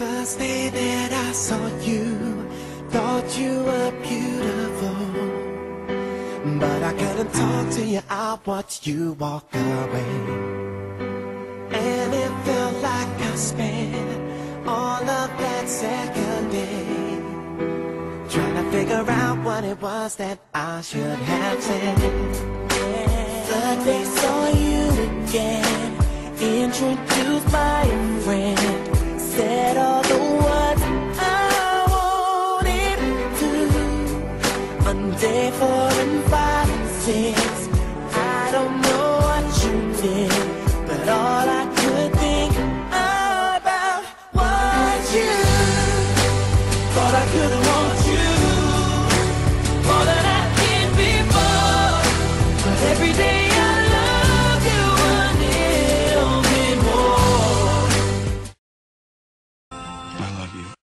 first day that I saw you, thought you were beautiful, but I couldn't talk to you. I watched you walk away, and it felt like I spent all of that second day trying to figure out what it was that I should have said. The day saw you again, introduced by a friend, said all the words I wanted to. On day 4 and 5 and 6, I don't know what you did, but all I could think about was you. Thought I couldn't want you more than I did before, but every day I love you a little bit more. I love you.